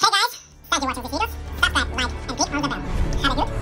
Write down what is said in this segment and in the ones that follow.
Hey guys, thank you for watching this video. Subscribe, like, and click on the bell. Have a good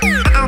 new week.